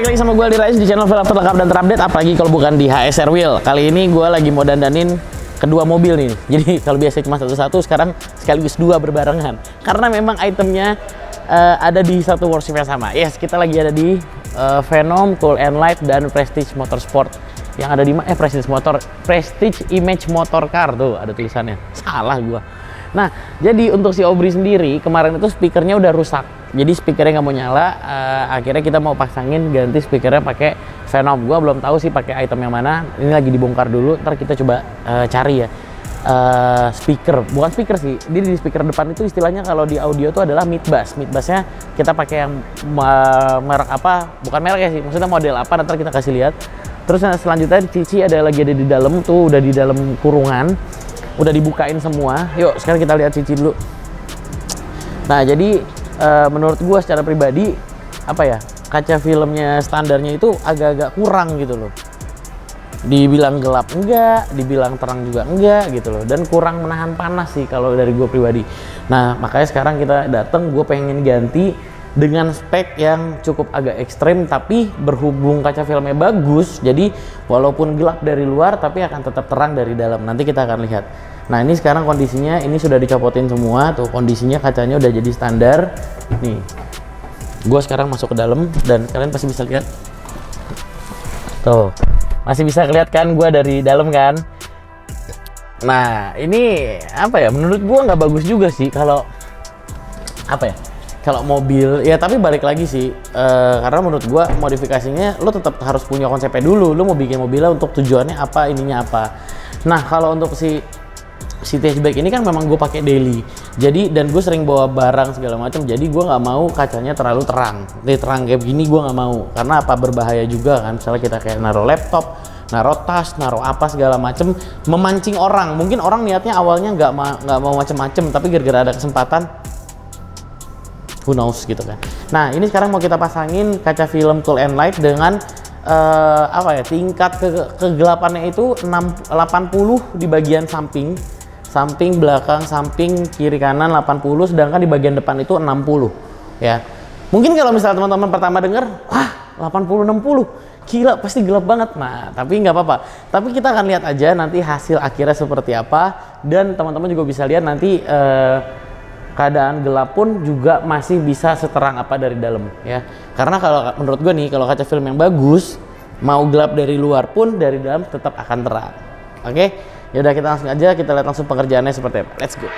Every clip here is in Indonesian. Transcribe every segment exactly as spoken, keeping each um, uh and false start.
balik lagi sama gue Aldy Rais di channel film terlengkap dan terupdate, apalagi kalau bukan di H S R Wheel. Kali ini gue lagi mau dandanin kedua mobil nih. Jadi kalau biasanya cuma satu-satu, sekarang sekaligus dua berbarengan. Karena memang itemnya uh, ada di satu workshop yang sama. Yes, kita lagi ada di uh, Venom Cool N Lite dan Prestige Motorsport. Yang ada di eh Prestige Motor Prestige Image Motorcar, tuh ada tulisannya. Salah gua. Nah, jadi untuk si Obri sendiri kemarin itu speakernya udah rusak. Jadi speakernya nggak mau nyala. Uh, akhirnya kita mau pasangin ganti speakernya pakai Venom. Gua belum tahu sih pakai item yang mana. Ini lagi dibongkar dulu. Ntar kita coba uh, cari ya uh, speaker. Bukan speaker sih. Jadi di speaker depan itu istilahnya kalau di audio tuh adalah mid bass. Mid bassnya kita pakai yang uh, merek apa? Bukan merek ya sih. Maksudnya model apa? Ntar kita kasih lihat. Terus selanjutnya Cici ada lagi ada di dalam tuh, udah di dalam kurungan, udah dibukain semua. Yuk sekarang kita lihat Cici dulu. Nah jadi e, menurut gua secara pribadi apa ya, kaca filmnya standarnya itu agak-agak kurang gitu loh. Dibilang gelap enggak, dibilang terang juga enggak gitu loh. Dan kurang menahan panas sih kalau dari gua pribadi. Nah makanya sekarang kita datang, gua pengen ganti dengan spek yang cukup agak ekstrim, tapi berhubung kaca filmnya bagus, jadi walaupun gelap dari luar tapi akan tetap terang dari dalam. Nanti kita akan lihat. Nah ini sekarang kondisinya, ini sudah dicopotin semua tuh, kondisinya kacanya udah jadi standar nih. Gua sekarang masuk ke dalam dan kalian pasti bisa lihat tuh, masih bisa kelihatan gua dari dalam kan. Nah ini apa ya, menurut gua nggak bagus juga sih kalau apa ya, kalau mobil ya. Tapi balik lagi sih, uh, karena menurut gua modifikasinya lo tetap harus punya konsepnya dulu. Lo mau bikin mobilnya untuk tujuannya apa, ininya apa. Nah kalau untuk si si hatchback ini kan memang gue pakai daily, jadi dan gue sering bawa barang segala macam, jadi gue nggak mau kacanya terlalu terang. Jadi terang kayak begini gue nggak mau, karena apa, berbahaya juga kan. Misalnya kita kayak naruh laptop, naruh tas, naruh apa segala macem, memancing orang. Mungkin orang niatnya awalnya nggak ma nggak mau macem-macem, tapi gara-gara ada kesempatan, who knows gitu kan. Nah ini sekarang mau kita pasangin kaca film Cool N Lite dengan uh, apa ya, tingkat ke kegelapannya itu enam, delapan puluh di bagian samping, samping belakang, samping kiri kanan delapan puluh, sedangkan di bagian depan itu enam puluh ya. Mungkin kalau misalnya teman-teman pertama denger, wah delapan puluh enam puluh gila pasti gelap banget. Nah tapi nggak apa-apa, tapi kita akan lihat aja nanti hasil akhirnya seperti apa. Dan teman-teman juga bisa lihat nanti uh, keadaan gelap pun juga masih bisa seterang apa dari dalam ya. Karena kalau menurut gue nih, kalau kaca film yang bagus mau gelap dari luar pun dari dalam tetap akan terang. Oke, yaudah kita langsung aja kita lihat langsung pengerjaannya seperti apa. Let's go.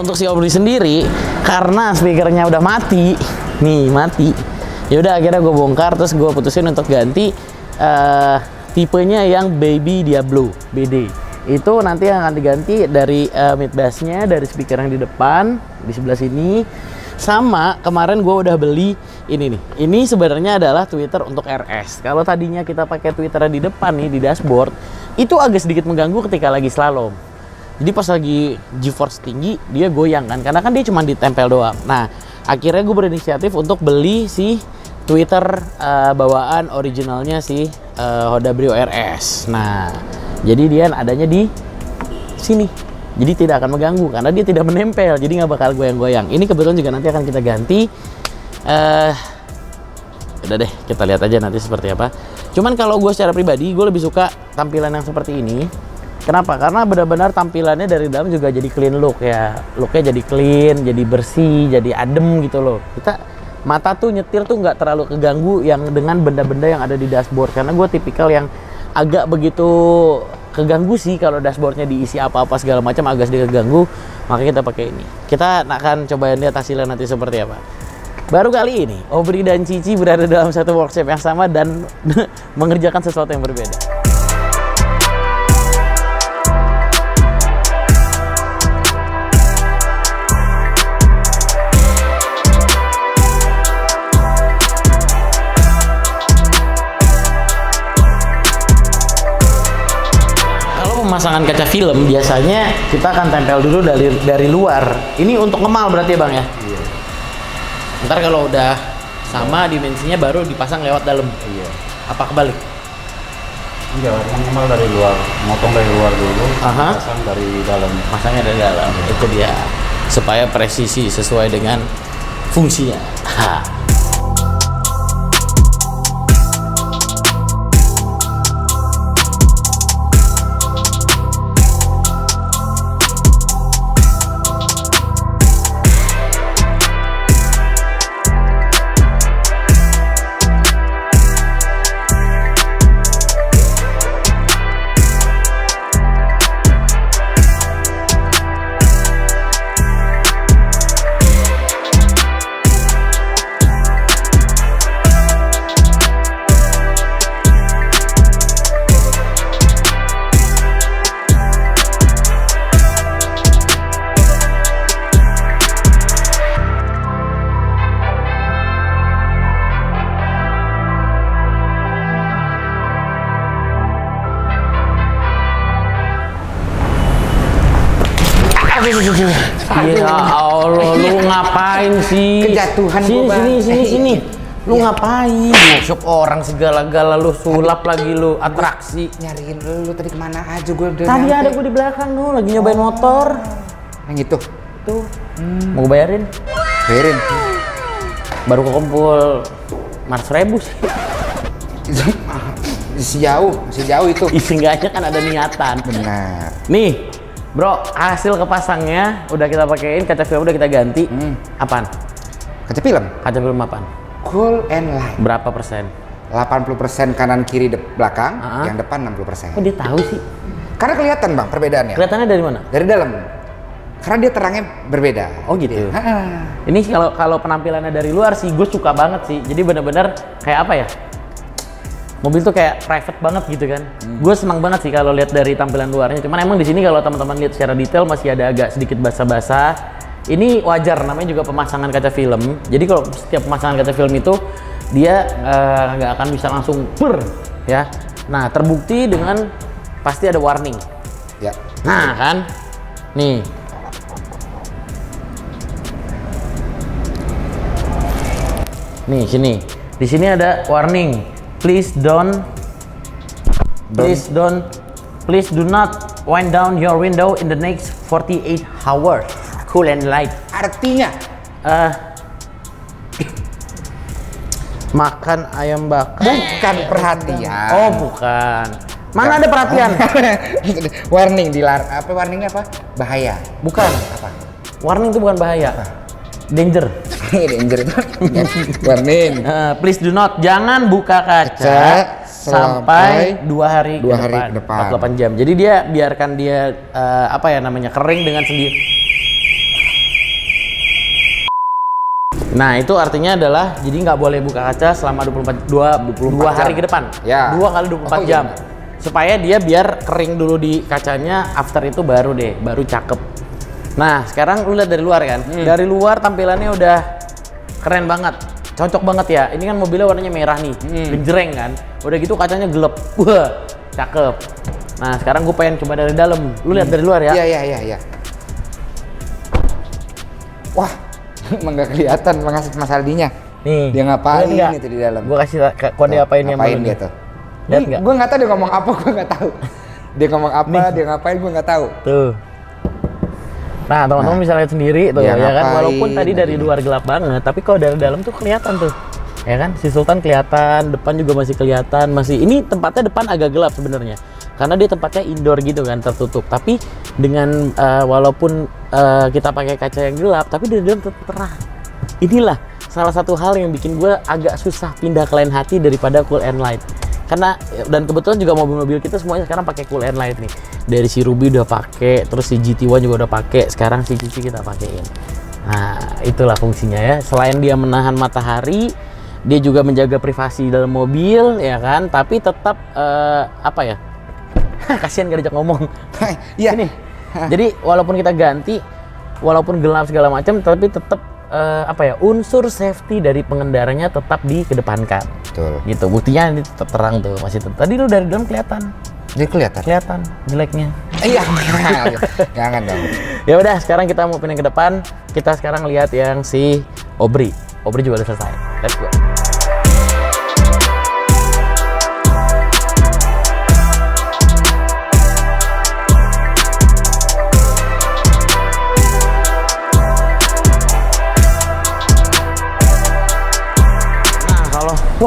Untuk si Obri sendiri karena speakernya udah mati nih, mati ya udah, akhirnya gue bongkar terus gue putusin untuk ganti uh, tipenya yang Baby Diablo B D. Itu nanti yang akan diganti dari uh, mid bassnya, dari speaker yang di depan di sebelah sini. Sama kemarin gue udah beli ini nih, ini sebenarnya adalah tweeter untuk R S. Kalau tadinya kita pakai tweeter di depan nih di dashboard, itu agak sedikit mengganggu ketika lagi slalom. Jadi pas lagi G-force tinggi dia goyang kan, karena kan dia cuma ditempel doang. Nah akhirnya gue berinisiatif untuk beli si tweeter uh, bawaan originalnya si uh, Honda Brio R S. Nah jadi dia adanya di sini, jadi tidak akan mengganggu karena dia tidak menempel, jadi nggak bakal goyang-goyang. Ini kebetulan juga nanti akan kita ganti. Uh, udah deh kita lihat aja nanti seperti apa. Cuman kalau gue secara pribadi gue lebih suka tampilan yang seperti ini. Kenapa? Karena benar-benar tampilannya dari dalam juga jadi clean look ya. Looknya jadi clean, jadi bersih, jadi adem gitu loh. Kita mata tuh nyetir tuh nggak terlalu keganggu yang dengan benda-benda yang ada di dashboard. Karena gue tipikal yang agak begitu keganggu sih kalau dashboardnya diisi apa-apa segala macam, agak sedikit keganggu. Makanya kita pakai ini. Kita akan cobain lihat hasilnya nanti seperti apa. Baru kali ini Obri dan Cici berada dalam satu workshop yang sama dan mengerjakan sesuatu yang berbeda. Pemasangan kaca film biasanya kita akan tempel dulu dari dari luar. Ini untuk ngemal berarti ya bang ya? Iya. Ntar kalau udah sama dimensinya baru dipasang lewat dalam. Iya. Apa kebalik? Enggak, minimal dari luar, motong dari luar dulu, Aha. pasang dari dalam. Masangnya dari dalam, iya. Itu dia. Supaya presisi sesuai dengan fungsinya. Ha. Ya Allah, lu ngapain sih? Kejatuhan sini, gua sini, sini, sini. Lu ya. Ngapain? Masuk orang segala-gala, lu sulap lagi lu, atraksi. Nyariin lu, lu tadi kemana aja gue udah Tadi nyampe. Ada gue di belakang lu, lagi nyobain oh. motor. Yang itu? Itu. Hmm. Mau bayarin? Bayarin. Baru kekumpul lima ratus ribu sih. Sejauh, sejauh itu. Seenggaknya kan ada niatan. Benar. Nih. Bro, hasil kepasangnya udah kita pakein, kaca film udah kita ganti. Hmm. Apaan? Kaca film? Kaca film apaan? Cool N Lite. Berapa persen? delapan puluh persen kanan kiri de belakang, uh-huh. yang depan enam puluh persen. Kok dia tahu sih? Karena kelihatan bang perbedaannya. Kelihatannya dari mana? Dari dalam. Karena dia terangnya berbeda. Oh gitu. Ha-ha. Ini kalau kalau penampilannya dari luar sih gue suka banget sih. Jadi bener-bener kayak apa ya? Mobil tuh kayak private banget gitu kan. Hmm. Gue senang banget sih kalau lihat dari tampilan luarnya. Cuman emang di sini kalau teman-teman lihat secara detail masih ada agak sedikit basah-basah. Ini wajar, namanya juga pemasangan kaca film. Jadi kalau setiap pemasangan kaca film itu dia nggak uh, akan bisa langsung ber, ya. Nah terbukti dengan pasti ada warning. Ya. Nah kan, nih. Nih sini, di sini ada warning. Please don't, please don't, please do not wind down your window in the next forty-eight hours. Cool N Lite. Artinya, uh, makan ayam bakar. Bukan perhatian. Oh bukan. Mana ada perhatian? Warning dilar. Apa warningnya apa? Bahaya. Bukan. Apa? Warning itu bukan bahaya. Apa? Danger. Danger itu warning. Uh, please do not, jangan buka kaca, kaca sampai dua hari, dua hari ke depan. delapan jam. Jadi dia biarkan dia uh, apa ya namanya kering dengan sendiri. Nah itu artinya adalah jadi nggak boleh buka kaca selama dua puluh empat dua hari ke depan. Ya. Dua kali dua puluh empat oh, jam. Iya. Supaya dia biar kering dulu di kacanya. After itu baru deh, baru cakep. Nah sekarang lu lihat dari luar kan, hmm. dari luar tampilannya udah keren banget, cocok banget ya. Ini kan mobilnya warnanya merah nih, hmm. jereng kan. Udah gitu kacanya gelap, wah cakep. Nah sekarang gue pengen coba dari dalam. Lu lihat hmm. dari luar ya? Iya iya iya. Ya. Wah, emang gak kelihatan mengasih Mas Aldinya. Nih dia ngapain itu di dalam? Gue kasih kode apain yang main dia tuh. Gue nggak tahu dia ngomong apa, gue nggak tahu. Dia ngomong apa, nih. Dia ngapain, gue nggak tahu. Tuh. Nah, teman-teman nah, bisa lihat sendiri tuh ya, ya kan, walaupun tadi dari luar gelap banget, tapi kalau dari dalam tuh kelihatan tuh, ya kan, si Sultan kelihatan, depan juga masih kelihatan, masih ini tempatnya depan agak gelap sebenarnya, karena dia tempatnya indoor gitu kan, tertutup. Tapi dengan uh, walaupun uh, kita pakai kaca yang gelap, tapi dari dalam tetap terang. Inilah salah satu hal yang bikin gue agak susah pindah ke lain hati daripada Cool N Lite. Karena dan kebetulan juga mobil-mobil kita semuanya sekarang pakai Cool N Lite nih. Dari si Ruby udah pakai, terus si G T one juga udah pakai, sekarang si Cici kita pakein. Nah, itulah fungsinya ya. Selain dia menahan matahari, dia juga menjaga privasi dalam mobil, ya kan? Tapi tetap uh, apa ya? Kasihan gak diajak ngomong. Iya nih. Jadi walaupun kita ganti, walaupun gelap segala macam, tapi tetap Uh, apa ya unsur safety dari pengendaranya tetap dikedepankan. Betul. Gitu. Buktinya ini tetap terang tuh, masih tetap. Tadi lu dari dalam kelihatan. Jadi kelihatan. Kelihatan jeleknya. Iya. Jangan dong. Ya udah, sekarang kita mau pindah ke depan. Kita sekarang lihat yang si Obri. Obri juga udah selesai. Let's go.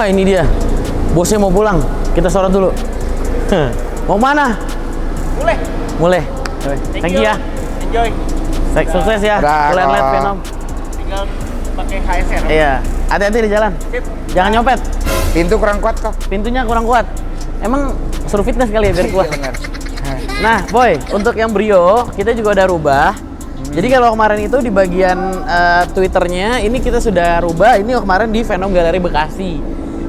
Wah, ini dia. Bosnya mau pulang. Kita sorot dulu. Mau mana? Mulai. Mulai. Thank you ya. Enjoy. Sukses ya. Lihat-lihat Venom. Tinggal pakai H S R. Iya. Hati-hati di jalan. Sip. Jangan nyopet. Pintu kurang kuat kok. Pintunya kurang kuat. Emang suruh fitness kali ya biar kuat. Nah, boy, untuk yang Brio kita juga udah rubah. Jadi kalau kemarin itu di bagian uh, Twitternya, ini kita sudah rubah. Ini kemarin di Venom Galeri Bekasi,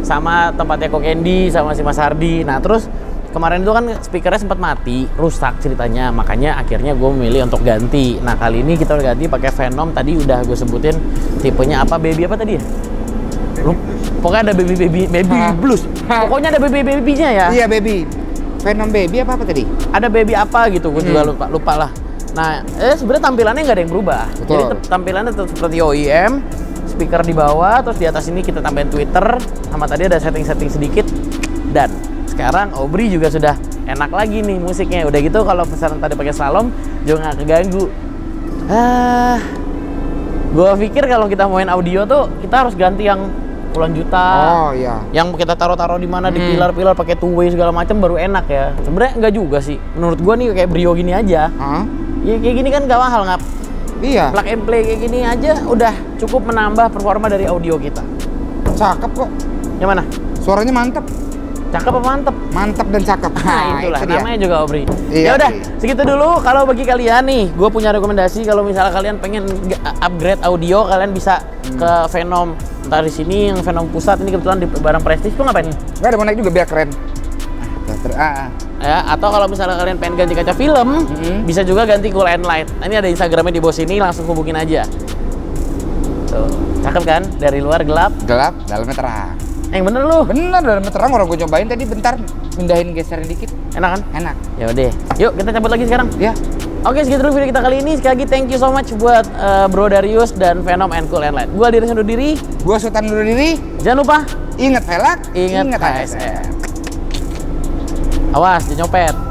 sama tempatnya Ko Candy, sama si Mas Hardi. Nah, terus kemarin itu kan speakernya sempat mati, rusak ceritanya. Makanya akhirnya gue memilih untuk ganti. Nah, kali ini kita udah ganti pakai Venom. Tadi udah gue sebutin tipenya apa, baby apa tadi ya? Lu, pokoknya ada baby baby baby ha. blues. Ha. Pokoknya ada baby babynya ya. Iya, baby. Venom baby apa apa tadi? Ada baby apa gitu? Gue hmm. juga lupa lupa lah. Nah, eh, sebenarnya tampilannya nggak ada yang berubah. Betul. Jadi tampilannya tetap seperti O E M, speaker di bawah, terus di atas ini kita tambahin Twitter, sama tadi ada setting-setting sedikit, dan sekarang Obri juga sudah enak lagi nih musiknya. Udah gitu kalau pesanan tadi pakai slalom, juga nggak keganggu. Ah, gua pikir kalau kita main audio tuh kita harus ganti yang puluhan juta, oh, iya. yang kita taruh-taruh di mana hmm. di pilar-pilar pakai two way segala macam baru enak ya. Sebenarnya nggak juga sih, menurut gua nih kayak Brio gini aja. Huh? Ya kayak gini kan gak mahal ngap. Iya. Plug and play kayak gini aja udah cukup menambah performa dari audio kita. Cakep kok. Yang mana? Suaranya mantep. Cakep apa mantep? Mantep dan cakep. Nah, nah itulah itu namanya juga Obri. Iya, ya udah segitu dulu. Kalau bagi kalian nih, gue punya rekomendasi kalau misalnya kalian pengen upgrade audio, kalian bisa hmm. ke Venom. Entar di sini yang Venom pusat ini kebetulan di barang Prestige. Lu ngapain? Gak ada mau naik juga biar keren. Ah, ah. Ya, atau kalau misalnya kalian pengen ganti kaca film, mm-hmm. bisa juga ganti Cool N Lite. Nah, ini ada Instagramnya di bawah sini, langsung hubungin aja. Tuh, cakep kan? Dari luar gelap, gelap, dalamnya terang. Eh, bener lu? Bener, dalamnya terang. Orang gue cobain tadi bentar, pindahin geserin dikit. Enak kan? Enak. Ya udah. Yuk, kita cabut lagi sekarang. Ya. Oke, segitu dulu video kita kali ini. Sekali lagi thank you so much buat uh, Bro Darius dan Venom and Cool N Lite. Gua Aldy Rais undur diri. Gua Sultan undur diri. Jangan lupa ingat velg, ingat H S R. Awas, dia nyopet.